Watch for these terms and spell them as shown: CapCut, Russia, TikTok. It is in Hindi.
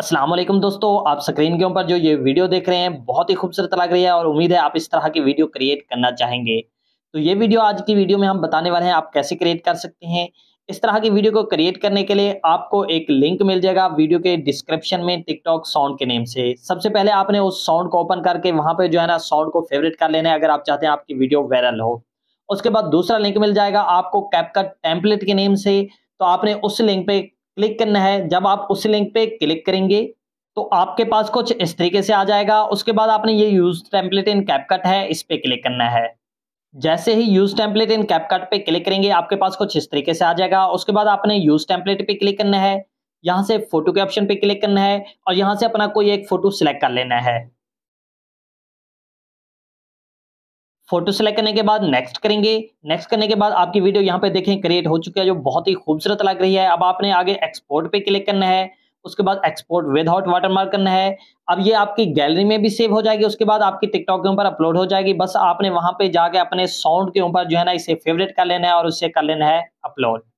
अस्सलाम वालेकुम दोस्तों, आप स्क्रीन के ऊपर जो ये वीडियो देख रहे हैं बहुत ही खूबसूरत लग रही है और उम्मीद है आप इस तरह की वीडियो क्रिएट करना चाहेंगे। तो ये वीडियो आज की वीडियो में हम बताने वाले हैं आप कैसे क्रिएट कर सकते हैं। इस तरह की वीडियो को क्रिएट करने के लिए आपको एक लिंक मिल जाएगा वीडियो के डिस्क्रिप्शन में टिकटॉक साउंड के नेम से। सबसे पहले आपने उस साउंड को ओपन करके वहाँ पर जो है ना साउंड को फेवरेट कर लेना है अगर आप चाहते हैं आपकी वीडियो वायरल हो। उसके बाद दूसरा लिंक मिल जाएगा आपको कैपकट टेम्पलेट के नेम से, तो आपने उस लिंक पे क्लिक करना है। जब आप उस लिंक पे क्लिक करेंगे तो आपके पास कुछ इस तरीके से आ जाएगा। उसके बाद आपने ये यूज टेम्पलेट इन कैपकट है, इस पे क्लिक करना है। जैसे ही यूज टेम्पलेट इन कैपकट पे क्लिक करेंगे आपके पास कुछ इस तरीके से आ जाएगा। उसके बाद आपने यूज टेम्पलेट पे क्लिक करना है, यहाँ से फोटो के ऑप्शन पे क्लिक करना है और यहाँ से अपना कोई एक फोटो सिलेक्ट कर लेना है। फोटो सेलेक्ट करने के बाद नेक्स्ट करेंगे। नेक्स्ट करने के बाद आपकी वीडियो यहाँ पे देखें क्रिएट हो चुकी है जो बहुत ही खूबसूरत लग रही है। अब आपने आगे एक्सपोर्ट पे क्लिक करना है, उसके बाद एक्सपोर्ट विदाउट वाटरमार्क करना है। अब ये आपकी गैलरी में भी सेव हो जाएगी, उसके बाद आपकी टिकटॉक के ऊपर अपलोड हो जाएगी। बस आपने वहाँ पे जाके अपने साउंड के ऊपर जो है ना इसे फेवरेट कर लेना है और उसे कर लेना है अपलोड।